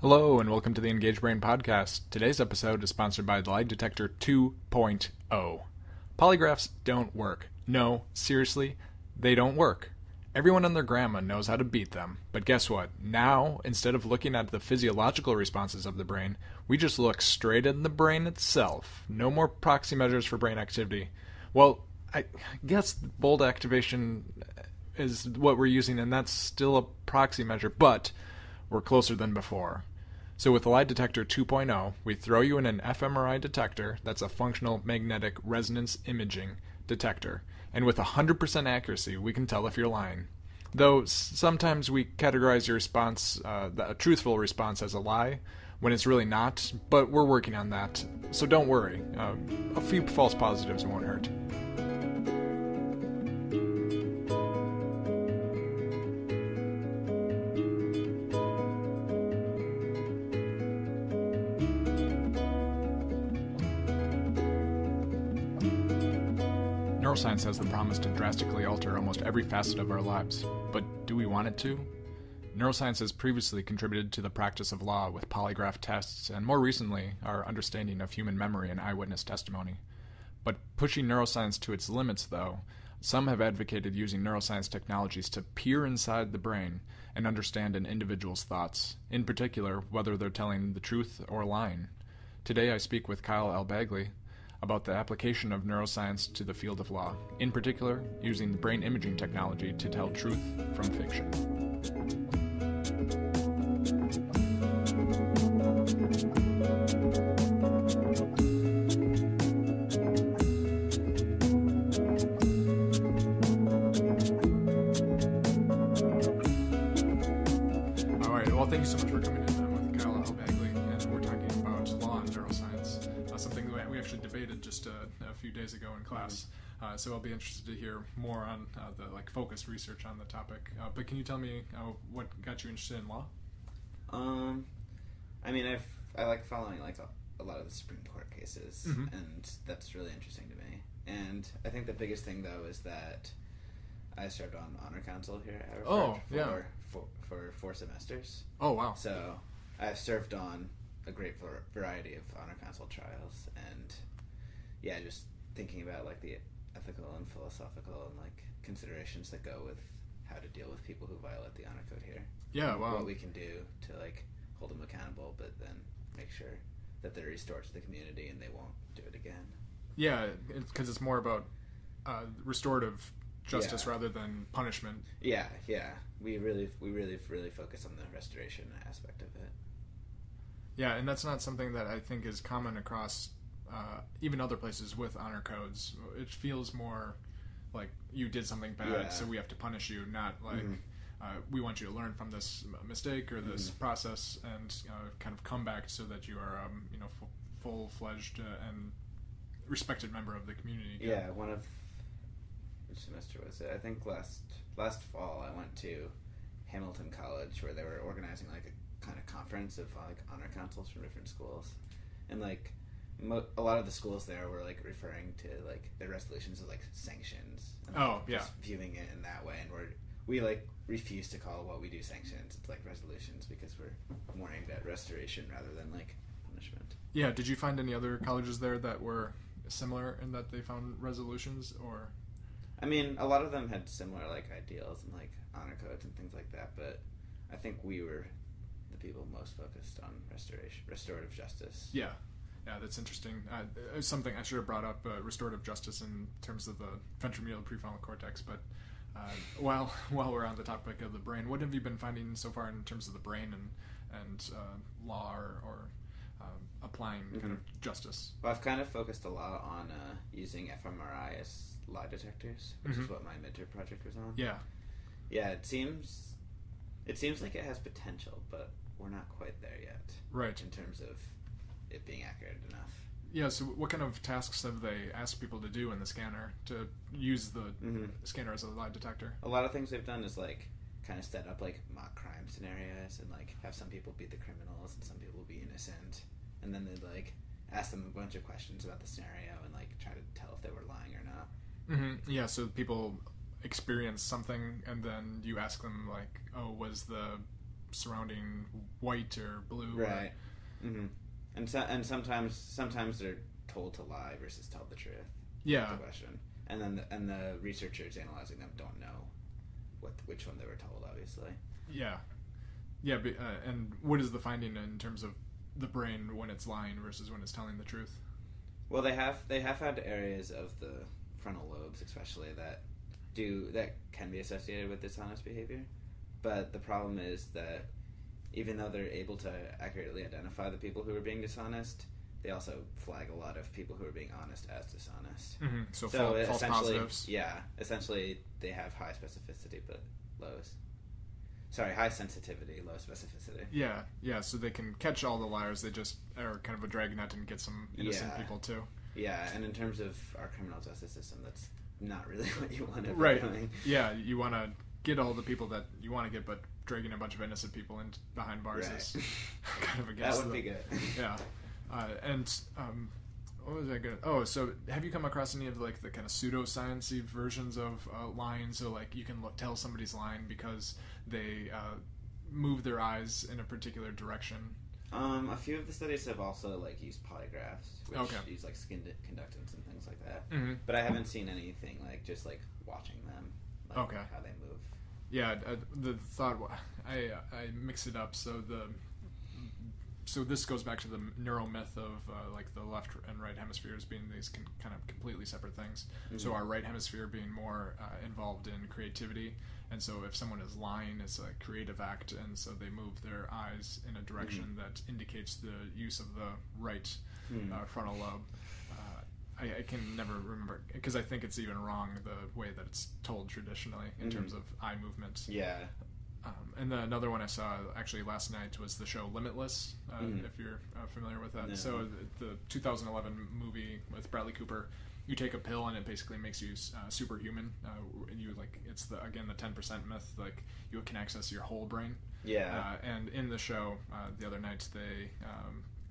Hello, and welcome to the Engaged Brain Podcast. Today's episode is sponsored by Lie Detector 2.0. Polygraphs don't work. No, seriously, they don't work. Everyone and their grandma knows how to beat them, but guess what? Now, instead of looking at the physiological responses of the brain, we just look straight at the brain itself. No more proxy measures for brain activity. Well, I guess bold activation is what we're using, and that's still a proxy measure, but we're closer than before. So with the Lie Detector 2.0, we throw you in an fMRI detector, that's a functional magnetic resonance imaging detector, and with 100% accuracy, we can tell if you're lying. Though sometimes we categorize your response, a truthful response, as a lie, when it's really not, but we're working on that. So don't worry, a few false positives won't hurt. Neuroscience has the promise to drastically alter almost every facet of our lives, but do we want it to? Neuroscience has previously contributed to the practice of law with polygraph tests, and more recently, our understanding of human memory and eyewitness testimony. But pushing neuroscience to its limits, though, some have advocated using neuroscience technologies to peer inside the brain and understand an individual's thoughts, in particular, whether they're telling the truth or lying. Today I speak with Kyle Albagli about the application of neuroscience to the field of law, in particular, using brain imaging technology to tell truth from fiction. All right, well, thank you so much for coming in. I'm with Kyle Albagli, and we're talking about law and neuroscience. Something that we actually debated just a few days ago in class, so I'll be interested to hear more on the focused research on the topic. But can you tell me what got you interested in law? I mean, I like following a lot of the Supreme Court cases, mm-hmm. and that's really interesting to me. And I think the biggest thing though is that I served on honor council here at Haverford for 4 semesters. Oh wow! So I've served on a great variety of honor council trials, and yeah, just thinking about the ethical and philosophical and considerations that go with how to deal with people who violate the honor code here. Yeah, wow. What we can do to hold them accountable, but then make sure that they're restored to the community and they won't do it again. Yeah, because it's more about restorative justice rather than punishment. Yeah, yeah. We really focus on the restoration aspect of it. Yeah, and that's not something that I think is common across even other places with honor codes. It feels more like you did something bad, so we have to punish you, not mm-hmm. We want you to learn from this mistake or this mm-hmm. process and kind of come back so that you are full-fledged and respected member of the community. Yeah, one of which semester was it? I think last fall I went to Hamilton College where they were organizing a kind of conference of honor councils from different schools, and a lot of the schools there were referring to their resolutions of sanctions and, just viewing it in that way, and we refuse to call what we do sanctions. It's resolutions because we're more aimed at restoration rather than punishment. Yeah, did you find any other colleges there that were similar in that they found resolutions? Or I mean, a lot of them had similar ideals and honor codes and things like that, but I think we were the people most focused on restorative justice. Yeah, that's interesting. Something I should have brought up, restorative justice in terms of the ventromedial prefrontal cortex, but while we're on the topic of the brain, what have you been finding so far in terms of the brain and law or applying mm-hmm. kind of justice? Well, I've kind of focused a lot on using fMRI as lie detectors, which mm-hmm. is what my midterm project was on. Yeah, it seems like it has potential, but we're not quite there yet. Right. In terms of it being accurate enough. Yeah, so what kind of tasks have they asked people to do in the scanner to use the mm-hmm. scanner as a lie detector? A lot of things they've done is kind of set up mock crime scenarios and have some people be the criminals and some people be innocent, and then they'd ask them a bunch of questions about the scenario and try to tell if they were lying or not. Mm-hmm. Yeah, so people experience something and then you ask them was the surrounding white or blue. Right. Or, mm-hmm. And sometimes they're told to lie versus tell the truth. Yeah. The question. And then the researchers analyzing them don't know which one they were told, obviously. Yeah. Yeah, but, and what is the finding in terms of the brain when it's lying versus when it's telling the truth? Well, they have found areas of the frontal lobes, especially that can be associated with dishonest behavior. But the problem is that even though they're able to accurately identify the people who are being dishonest, they also flag a lot of people who are being honest as dishonest. Mm-hmm. So false positives. Yeah, essentially they have high specificity but high sensitivity, low specificity. Yeah, yeah. So they can catch all the liars. They just are kind of a dragnet and get some innocent people too. Yeah, and in terms of our criminal justice system, that's not really what you want to be doing. Yeah, you want to get all the people that you want to get, but dragging a bunch of innocent people in behind bars is kind of against that would be good. Yeah. What was I going to... Oh, so have you come across any of, like, the kind of pseudoscience-y versions of lying? So, like, you can tell somebody's lying because they move their eyes in a particular direction? A few of the studies have also, like, used polygraphs, which use, like, skin conductance and things like that. Mm-hmm. But I haven't seen anything, like, just, like, watching them, like, how they move. Yeah, the thought... I mixed it up, so the... So this goes back to the neuromyth of like the left and right hemispheres being these kind of completely separate things. Mm-hmm. So our right hemisphere being more involved in creativity, and so if someone is lying, it's a creative act, and so they move their eyes in a direction mm-hmm. that indicates the use of the right mm-hmm. Frontal lobe. I can never remember because I think it's even wrong the way that it's told traditionally in mm-hmm. terms of eye movement. Yeah. And then another one I saw actually last night was the show Limitless, if you're familiar with that. No. So the 2011 movie with Bradley Cooper, you take a pill and it basically makes you superhuman. And you like it's the 10% myth. Like you can access your whole brain. Yeah. And in the show the other night they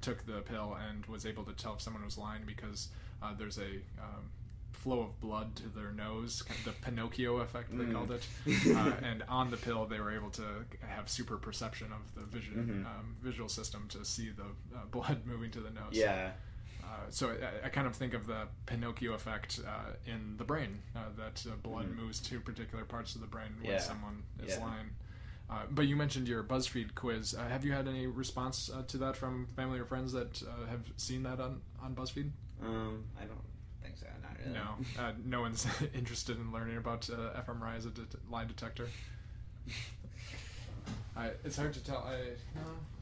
took the pill and was able to tell if someone was lying because there's a flow of blood to their nose, kind of the Pinocchio effect they called it, and on the pill they were able to have super perception of the vision mm-hmm. Visual system to see the blood moving to the nose. Yeah. So I kind of think of the Pinocchio effect in the brain, that blood mm-hmm. moves to particular parts of the brain when someone is lying. But you mentioned your BuzzFeed quiz. Have you had any response to that from family or friends that have seen that on BuzzFeed? I don't think so, not really. No, no one's interested in learning about fMRI as a lie detector. It's hard to tell.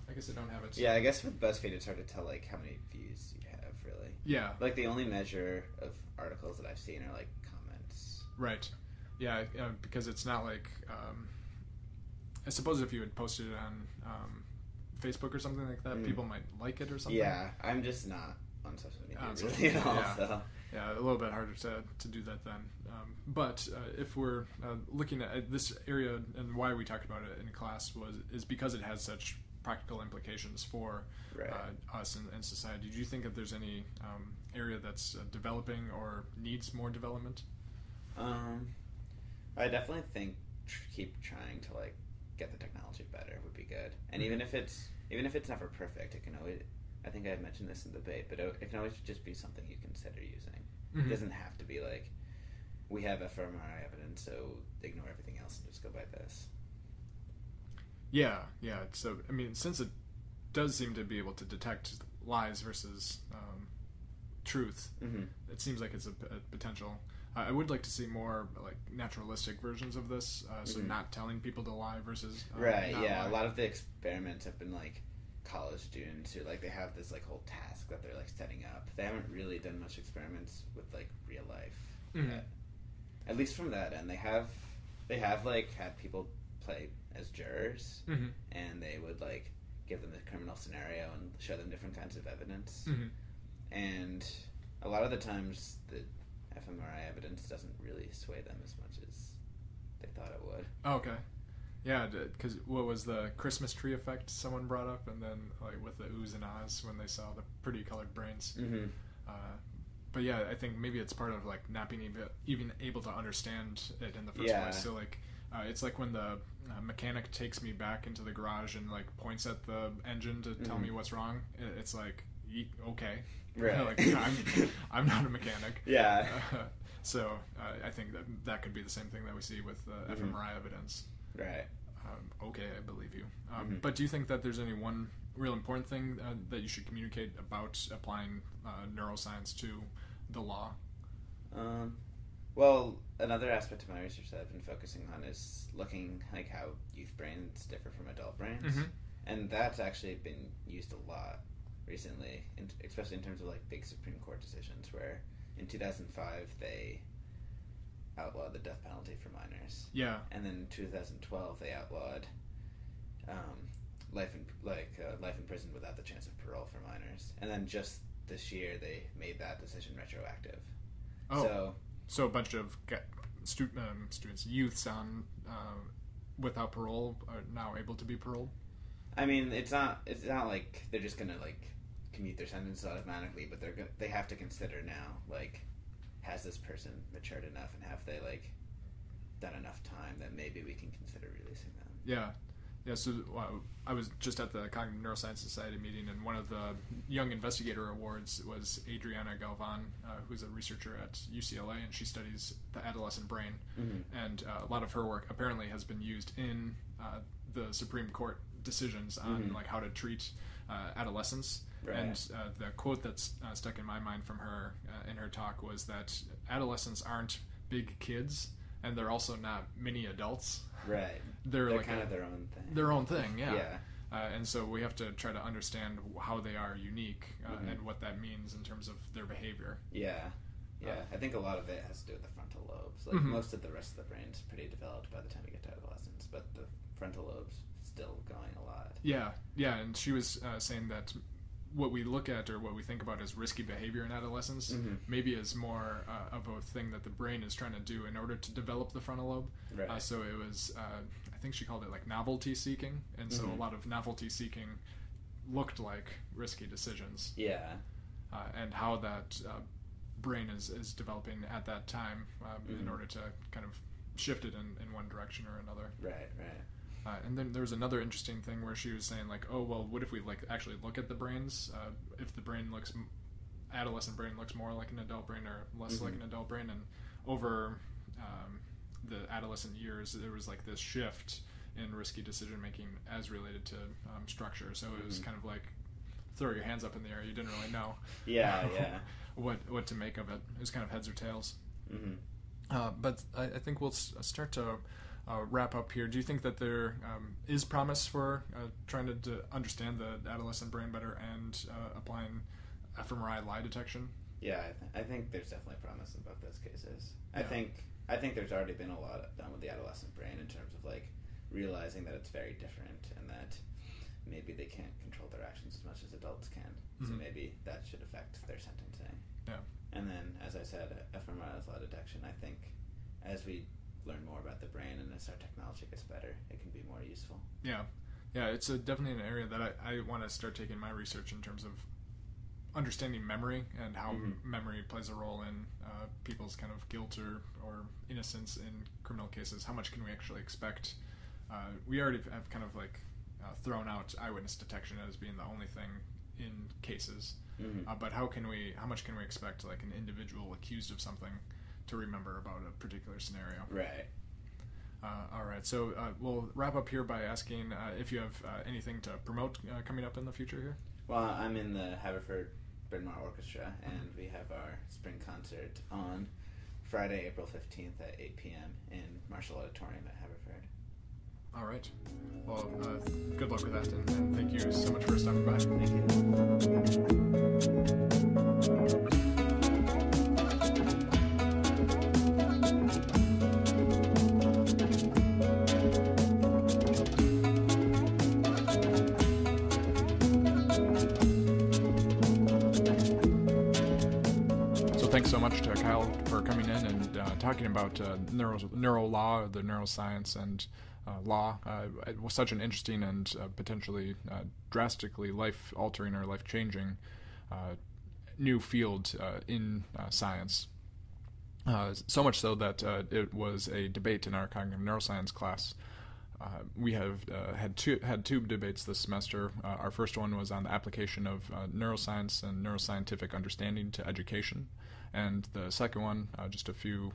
I guess I don't have it. Yeah, I guess with BuzzFeed it's hard to tell like how many views you have really. Yeah. Like the only measure of articles that I've seen are like comments. Right. Yeah, because it's not like I suppose if you had posted it on Facebook or something like that, people might like it or something. Yeah, I'm just not on social media really at all. Yeah. So. Yeah, a little bit harder to do that then. But if we're looking at this area and why we talked about it in class is because it has such practical implications for us and society. Do you think that there's any area that's developing or needs more development? I definitely think keep trying to like get the technology better would be good. And mm-hmm. even if it's never perfect, it can always. I think I had mentioned this in the debate, but it can always just be something you consider using. Mm-hmm. It doesn't have to be like, we have fMRI evidence, so ignore everything else and just go by this. Yeah, yeah. So, I mean, since it does seem to be able to detect lies versus truth, mm-hmm. it seems like it's a potential. I would like to see more like naturalistic versions of this, so mm-hmm. not telling people to lie versus lying. A lot of the experiments have been like, college students who like they have this like whole task that they're like setting up. They haven't really done much experiments with like real life mm-hmm. yet. At least from that end. They have like had people play as jurors mm-hmm. and they would like give them a criminal scenario and show them different kinds of evidence mm-hmm. and a lot of the times the fMRI evidence doesn't really sway them as much as they thought it would. Okay. Yeah, because what was the Christmas tree effect someone brought up, and then like with the oohs and ahs when they saw the pretty colored brains. Mm-hmm. But yeah, I think maybe it's part of like not being even able to understand it in the first place. So like It's like when the mechanic takes me back into the garage and like points at the engine to tell me what's wrong. It's like, okay, right? Like, I'm not a mechanic. Yeah. So I think that could be the same thing that we see with fMRI evidence. Right. Okay, I believe you. But do you think that there's any one real important thing that you should communicate about applying neuroscience to the law? Well, another aspect of my research that I've been focusing on is looking like how youth brains differ from adult brains. And that's actually been used a lot recently, especially in terms of like big Supreme Court decisions where in 2005 they outlawed the death penalty for minors. Yeah. And then in 2012 they outlawed life in prison without the chance of parole for minors. And then just this year they made that decision retroactive. Oh. So a bunch of youths on without parole are now able to be paroled. I mean, it's not like they're just gonna like commute their sentence automatically, but they have to consider now, like, has this person matured enough and have they like done enough time that maybe we can consider releasing them? Yeah. Yeah, so I was just at the Cognitive Neuroscience Society meeting, and one of the Young Investigator Awards was Adriana Galvan, who's a researcher at UCLA, and she studies the adolescent brain. And a lot of her work apparently has been used in the Supreme Court decisions on like how to treat adolescents. Right. And the quote that's stuck in my mind from her in her talk was that adolescents aren't big kids, and they're also not mini adults. Right. They're like kind of their own thing. Their own thing, yeah. Yeah. And so we have to try to understand how they are unique and what that means in terms of their behavior. Yeah. Yeah. I think a lot of it has to do with the frontal lobes. Like most of the rest of the brain is pretty developed by the time you get to adolescence, but the frontal lobe's still going a lot. Yeah. Yeah, and she was saying that what we look at or what we think about as risky behavior in adolescence maybe is more of a thing that the brain is trying to do in order to develop the frontal lobe. Right. So it was, I think she called it like novelty seeking. And so a lot of novelty seeking looked like risky decisions. Yeah. And how that brain is developing at that time in order to kind of shift it in one direction or another. Right, right. And then there was another interesting thing where she was saying, like, oh, well, what if we, like, actually look at the brains? If the brain looks, adolescent brain looks more like an adult brain or less like an adult brain. And over the adolescent years, there was, like, this shift in risky decision-making as related to structure. So it was kind of like, throw your hands up in the air. You didn't really know what to make of it. It was kind of heads or tails. But I think we'll start to wrap up here. Do you think that there is promise for trying to understand the adolescent brain better and applying fMRI lie detection? Yeah, I think there's definitely promise in both those cases. Yeah. I think there's already been a lot done with the adolescent brain in terms of like realizing that it's very different and that maybe they can't control their actions as much as adults can. So maybe that should affect their sentencing. Yeah. And then, as I said, fMRI lie detection. I think as we learn more about the brain, and as our technology gets better, it can be more useful. Yeah, yeah, it's definitely an area that I want to start taking my research in terms of understanding memory and how memory plays a role in people's kind of guilt or innocence in criminal cases. How much can we actually expect? We already have kind of like thrown out eyewitness detection as being the only thing in cases, but how much can we expect like an individual accused of something to remember about a particular scenario? Right. All right, so we'll wrap up here by asking if you have anything to promote coming up in the future here. Well, I'm in the Haverford Bryn Mawr Orchestra, and we have our spring concert on Friday, April 15th at 8 p.m. in Marshall Auditorium at Haverford. All right. Well, good luck with that, and thank you so much for stopping by. Thank you. Thanks so much to Kyle for coming in and talking about neuro law, the neuroscience and law. It was such an interesting and potentially drastically life-altering or life-changing new field in science. So much so that it was a debate in our cognitive neuroscience class. We have had two debates this semester. Our first one was on the application of neuroscience and neuroscientific understanding to education. And the second one, just a few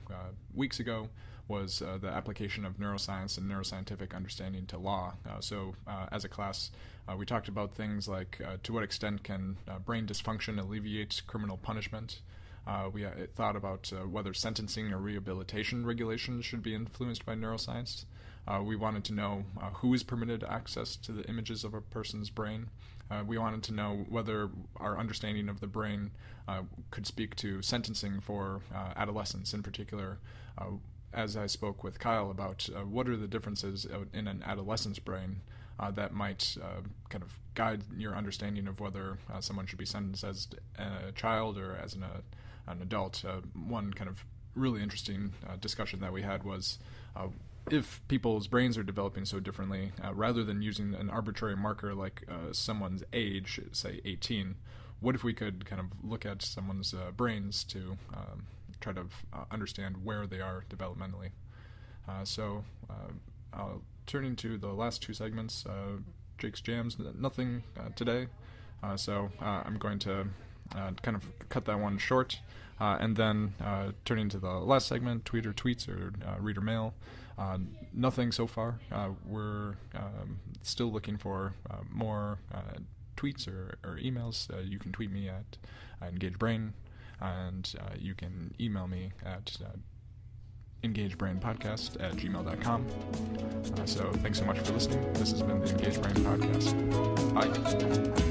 weeks ago, was the application of neuroscience and neuroscientific understanding to law. So as a class, we talked about things like to what extent can brain dysfunction alleviate criminal punishment. We thought about whether sentencing or rehabilitation regulations should be influenced by neuroscience. We wanted to know who is permitted access to the images of a person's brain. We wanted to know whether our understanding of the brain could speak to sentencing for adolescents in particular. As I spoke with Kyle about what are the differences in an adolescent's brain that might kind of guide your understanding of whether someone should be sentenced as a child or as an adult. One kind of really interesting discussion that we had was if people's brains are developing so differently, rather than using an arbitrary marker like someone's age, say 18, what if we could kind of look at someone's brains to try to understand where they are developmentally. So turning to the last two segments, Jake's Jams, nothing today. So I'm going to kind of cut that one short, and then turning to the last segment, Tweeter Tweets or Reader Mail, nothing so far. We're still looking for more tweets or emails. You can tweet me at Engaged Brain, and you can email me at engagebrainpodcast@gmail.com. So thanks so much for listening. This has been the Engaged Brain Podcast. Bye.